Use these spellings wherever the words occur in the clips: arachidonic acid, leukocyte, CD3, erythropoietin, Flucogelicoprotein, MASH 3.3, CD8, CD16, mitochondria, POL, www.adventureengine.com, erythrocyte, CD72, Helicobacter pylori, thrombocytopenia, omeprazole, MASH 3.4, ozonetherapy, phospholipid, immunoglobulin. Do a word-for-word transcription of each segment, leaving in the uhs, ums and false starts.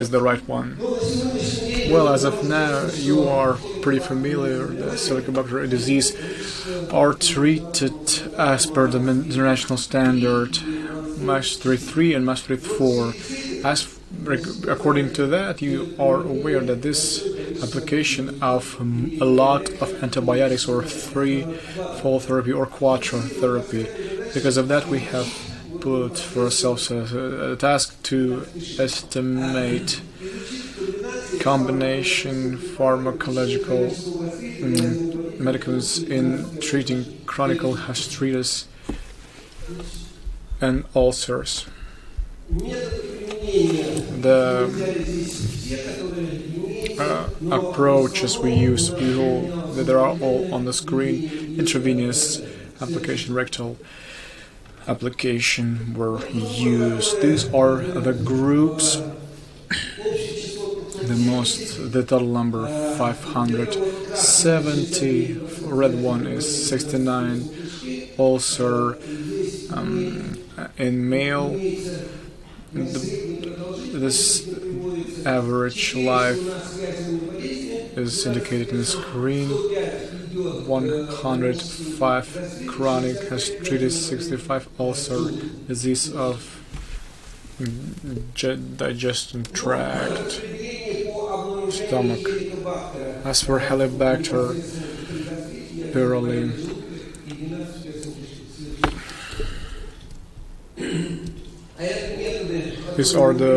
is the right one. Well, as of now, you are pretty familiar that Helicobacter disease are treated as per the international standard MASH three point three and MASH three point four. As according to that, you are aware that this application of a lot of antibiotics or three-fold therapy or quattro therapy. Because of that, we have put for ourselves a, a task to estimate combination pharmacological um, medicaments in treating chronic gastritis and ulcers. The uh, approaches we use, they are all on the screen: intravenous application, rectal application were used. These are the groups, the most, the total number five hundred seventy, red one is sixty-nine, ulcer um, in male. The, this average life is indicated in the screen. one hundred five chronic gastritis, sixty-five ulcer, disease of digestive tract, stomach. As for Helicobacter pylori, these are the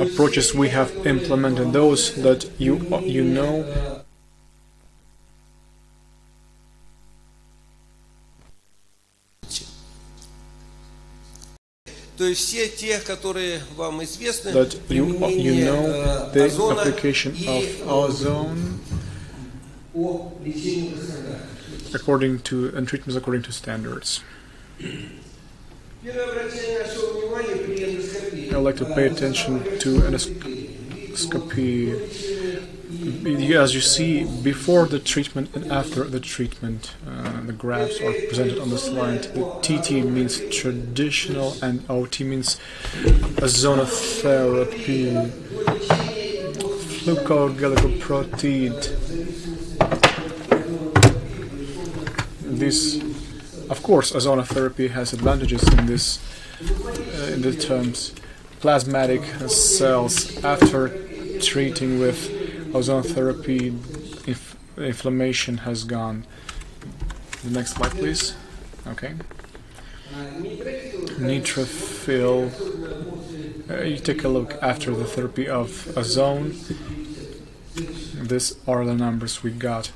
approaches we have implemented, those that you you know. That you, you know the application of ozone according to and treatments according to standards. I would like to pay attention to endoscopy. As you see, before the treatment and after the treatment, uh, the graphs are presented on the slide. The T T means traditional and O T means zonotherapy. Flucogelicoprotein. This, of course, zonotherapy has advantages in this, uh, in the terms plasmatic cells. After treating with ozone therapy, if inflammation has gone. The next slide, please. Okay. Neutrophil. Uh, you take a look after the therapy of ozone. These are the numbers we got.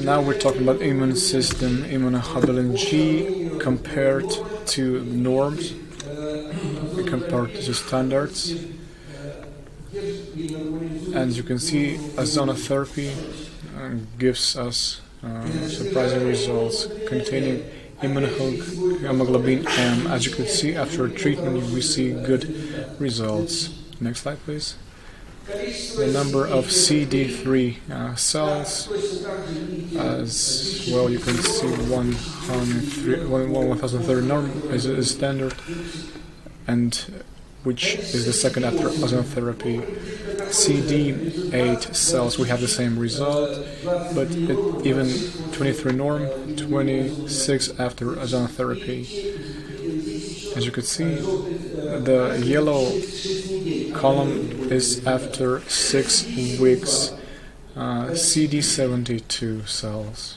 Now we're talking about immune system, immunoglobulin G compared to norms, compared to standards. And you can see zonotherapy gives us uh, surprising results containing immunoglobulin M. As you can see, after treatment we see good results. Next slide, please. The number of C D three uh, cells, as well you can see one thousand thirty norm is, is standard, and which is the second after ozone therapy. C D eight cells, we have the same result, but it, even twenty-three norm, twenty-six after ozone therapy. As you could see, the yellow column is after six weeks. uh, C D seventy-two cells.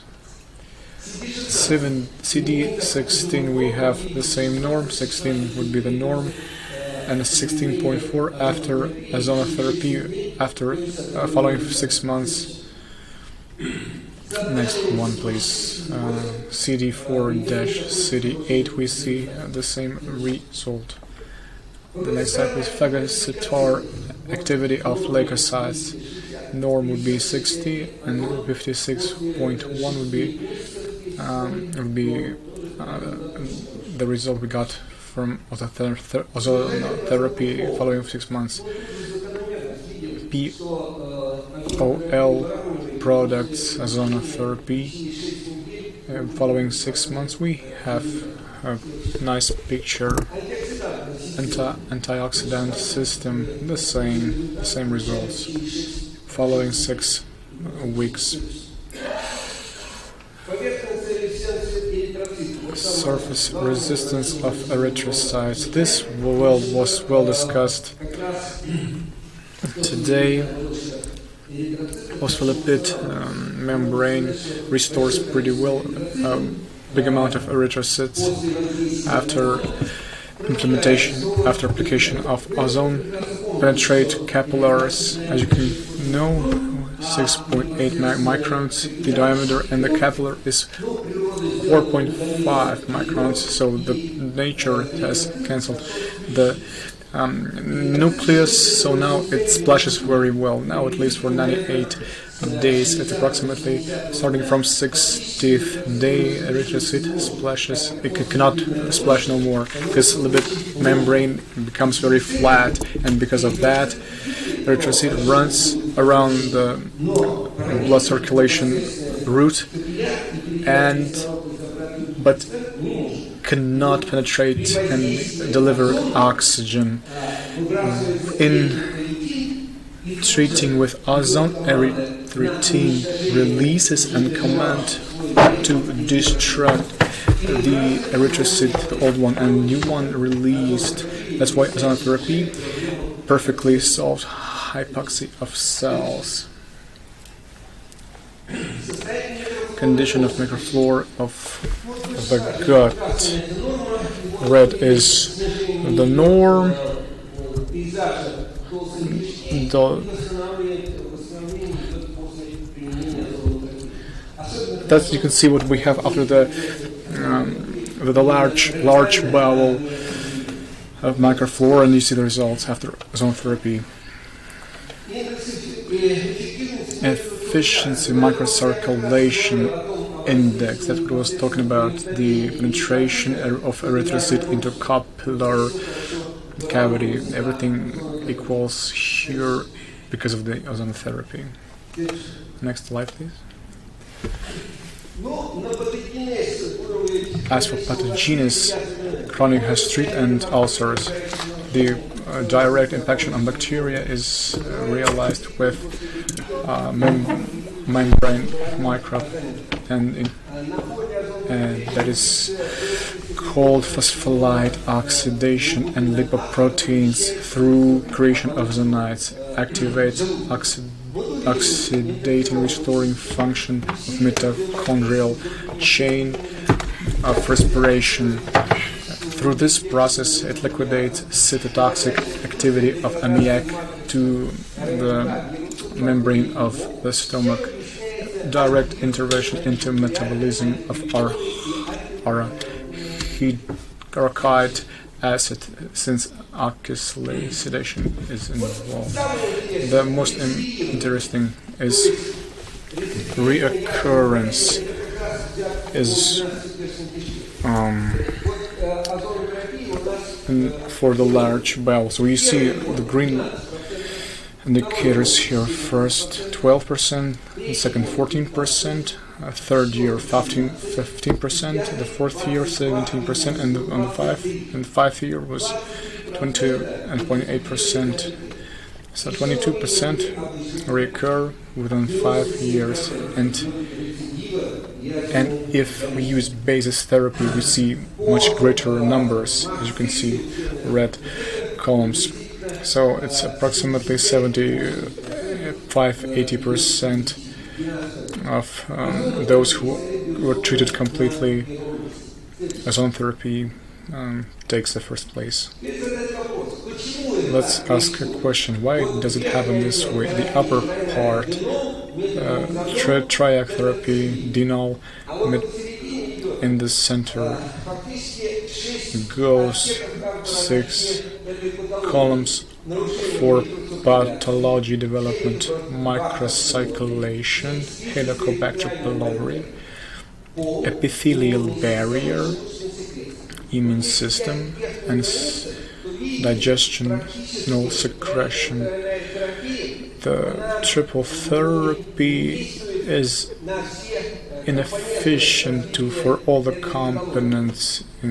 C D sixteen, we have the same norm, sixteen would be the norm, and sixteen point four after ozone therapy, after uh, following six months. Next one, please. Uh, C D four dash C D eight, we see uh, the same result. The next step is phagocytar activity of leukocytes. Norm would be sixty, and fifty-six point one would be um, would be uh, the result we got from ozone therapy following six months. P O L products, ozone therapy uh, following six months. We have a nice picture anti antioxidant system, the same same results following six weeks. Surface resistance of erythrocytes. This well was well discussed today. Phospholipid um, membrane restores pretty well a um, big amount of erythrocytes after implementation, after application of ozone. Penetrate capillaries, as you can know, six point eight microns the diameter, and the capillary is four point five microns, so the nature has cancelled the um, nucleus, so now it splashes very well. Now it lives for ninety-eight days. It's approximately starting from sixtieth day erythrocyte splashes. It cannot splash no more because the lipid membrane becomes very flat, and because of that erythrocyte runs around the blood circulation route and but cannot penetrate and deliver oxygen. In treating with ozone, erythropoietin releases and command to destruct the erythrocyte, the old one, and new one released. That's why ozone therapy perfectly solved hypoxia of cells. Condition of microflora of the gut. Red is the norm. The, that's you can see what we have after the um, the large large bowel of microflora, and you see the results after ozone therapy. If Efficiency microcirculation index, that was talking about the penetration of erythrocyte into capillary cavity. Everything equals here because of the ozone therapy. Next slide, please. As for pathogens, chronic gastritis and ulcers, the uh, direct impaction on bacteria is uh, realized with Uh, mem membrane microbe, and, in, and that is called phospholipid oxidation, and lipoproteins through creation of zonides activate oxi oxidating restoring function of mitochondrial chain of respiration. Through this process it liquidates cytotoxic activity of amniotic to the membrane of the stomach. Direct intervention into metabolism of arachidonic acid, since oxidation is involved. The most interesting is reoccurrence is um, for the large bowel. So you see the green indicators here, first twelve percent, second fourteen percent, third year fifteen percent, the fourth year seventeen percent, and on the five and fifth year was twenty-two and zero point eight percent. So twenty-two percent reoccur within five years, and and if we use basis therapy, we see much greater numbers, as you can see, red columns. So it's approximately seventy-five to eighty percent of um, those who were treated completely as ozone therapy um, takes the first place. Let's ask a question. Why does it happen this way? The upper part, uh, tri triac therapy, denal, in the center goes six columns for pathology development, microcirculation, Helicobacter pylori, epithelial barrier, immune system, and digestional secretion. The triple therapy is inefficient to for all the components in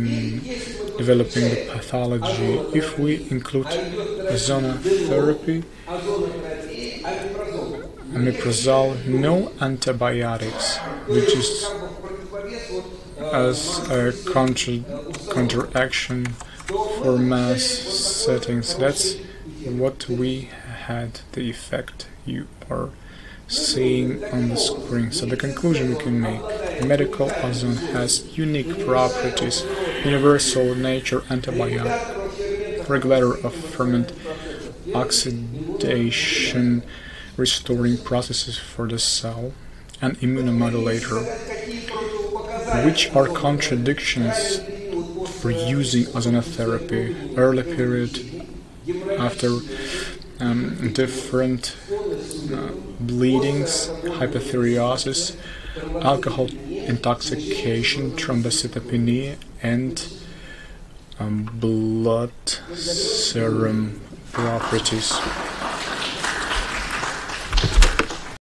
developing the pathology. If we include zonotherapy, omeprazole, no antibiotics, which is as a contra counteraction for mass settings. That's what we had, the effect you are seeing on the screen. So the conclusion we can make: medical ozone has unique properties, universal nature antibiotic, regulator of ferment oxidation, restoring processes for the cell, and immunomodulator, which are contradictions for using ozonotherapy early period after um, different uh, bleedings, hypothyroiditis, alcohol intoxication, thrombocytopenia, and um, blood serum properties.